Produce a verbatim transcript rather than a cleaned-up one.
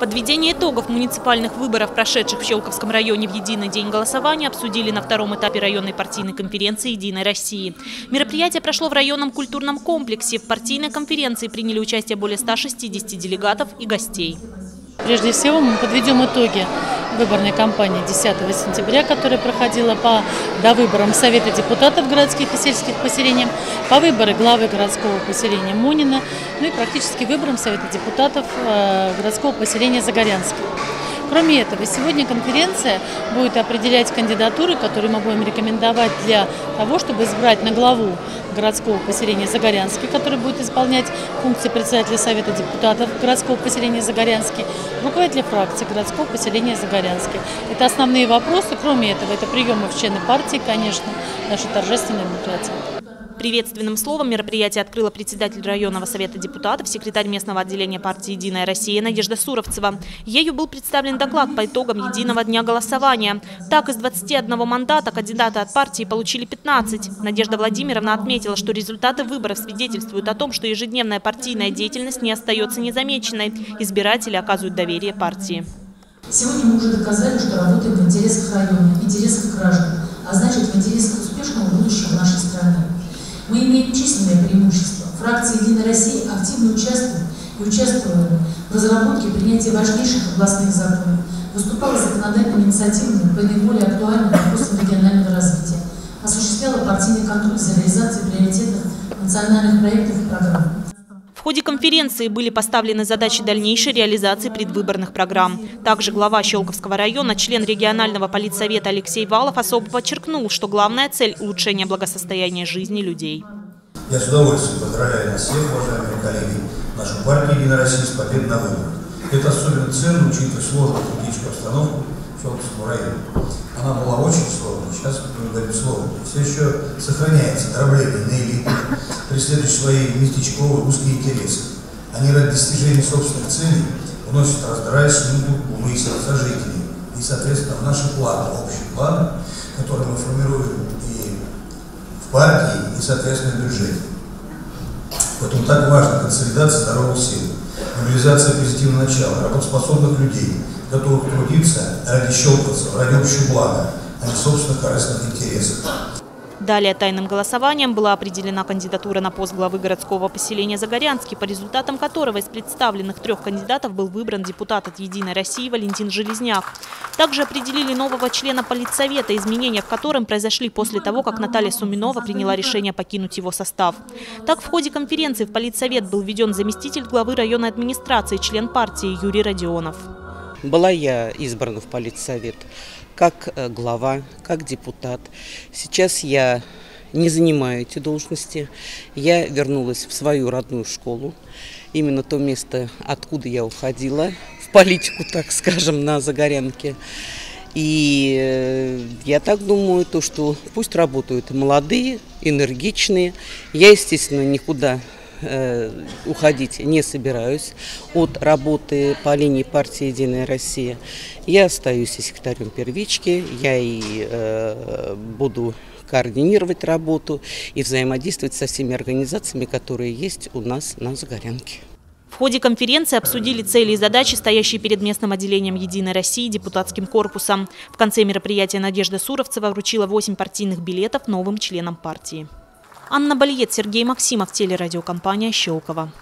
Подведение итогов муниципальных выборов, прошедших в Щелковском районе в единый день голосования, обсудили на втором этапе районной партийной конференции «Единой России». Мероприятие прошло в районном культурном комплексе. В партийной конференции приняли участие более ста шестидесяти делегатов и гостей. Прежде всего мы подведем итоги выборной кампании десятого сентября, которая проходила по довыборам Совета депутатов городских и сельских поселений, по выборам главы городского поселения Мунина, ну и практически выборам Совета депутатов городского поселения Загорянский. Кроме этого, сегодня конференция будет определять кандидатуры, которые мы будем рекомендовать для того, чтобы избрать на главу городского поселения Загорянский, который будет исполнять функции председателя Совета депутатов городского поселения Загорянский, руководителя фракции городского поселения Загорянский. Это основные вопросы. Кроме этого, это приемы в члены партии, конечно, наши торжественные мероприятия. Приветственным словом мероприятие открыла председатель районного совета депутатов, секретарь местного отделения партии «Единая Россия» Надежда Суровцева. Ею был представлен доклад по итогам единого дня голосования. Так, из двадцати одного мандата кандидаты от партии получили пятнадцать. Надежда Владимировна отметила, что результаты выборов свидетельствуют о том, что ежедневная партийная деятельность не остается незамеченной. Избиратели оказывают доверие партии. Сегодня мы уже доказали, что работаем в интересах района, в интересах граждан, а значит в интересах успешного будущего нашей страны. Мы имеем численное преимущество. Фракция «Единая Россия» активно участвует и участвовала в разработке и принятии важнейших областных законов, выступала законодательными инициативами по наиболее актуальным вопросам регионального развития, осуществляла партийный контроль за реализацией приоритетных национальных проектов и программ. В ходе конференции были поставлены задачи дальнейшей реализации предвыборных программ. Также глава Щелковского района, член регионального политсовета Алексей Валов особо подчеркнул, что главная цель – улучшение благосостояния жизни людей. Я с удовольствием поздравляю нас всех, уважаемые коллеги, нашу партию «Единая Россия» с победой на выборах. Это особенно ценно, учитывая сложную политическую обстановку в Щелковском районе. Она была очень сложной, сейчас, как мы говорим, сложной. Все еще сохраняется дробление на элиту, преследует свои местечковые узкие интересы. Они ради достижения собственных целей вносят раздрай, смуту, умы и сердца жителей. И, соответственно, в наши планы, общие планы, которые мы формируем и в партии, и, соответственно, в бюджете. Поэтому так важна консолидация здоровых сил, мобилизация позитивного начала, работоспособных людей, готовых трудиться ради щелковцев, ради общего блага, а не собственных корыстных интересов. Далее тайным голосованием была определена кандидатура на пост главы городского поселения Загорянский, по результатам которого из представленных трех кандидатов был выбран депутат от «Единой России» Валентин Железняк. Также определили нового члена политсовета, изменения в котором произошли после того, как Наталья Суминова приняла решение покинуть его состав. Так, в ходе конференции в политсовет был введен заместитель главы районной администрации, член партии Юрий Родионов. Была я избрана в политсовет как глава, как депутат. Сейчас я не занимаю эти должности. Я вернулась в свою родную школу, именно то место, откуда я уходила, в политику, так скажем, на Загорянке. И я так думаю, то, что пусть работают молодые, энергичные. Я, естественно, никуда не уходить не собираюсь от работы по линии партии «Единая Россия». Я остаюсь и секретарем первички, я и э, буду координировать работу и взаимодействовать со всеми организациями, которые есть у нас на Загорянке. В ходе конференции обсудили цели и задачи, стоящие перед местным отделением «Единой России» депутатским корпусом. В конце мероприятия Надежда Суровцева вручила восемь партийных билетов новым членам партии. Анна Бальет, Сергей Максимов, телерадиокомпания «Щелково».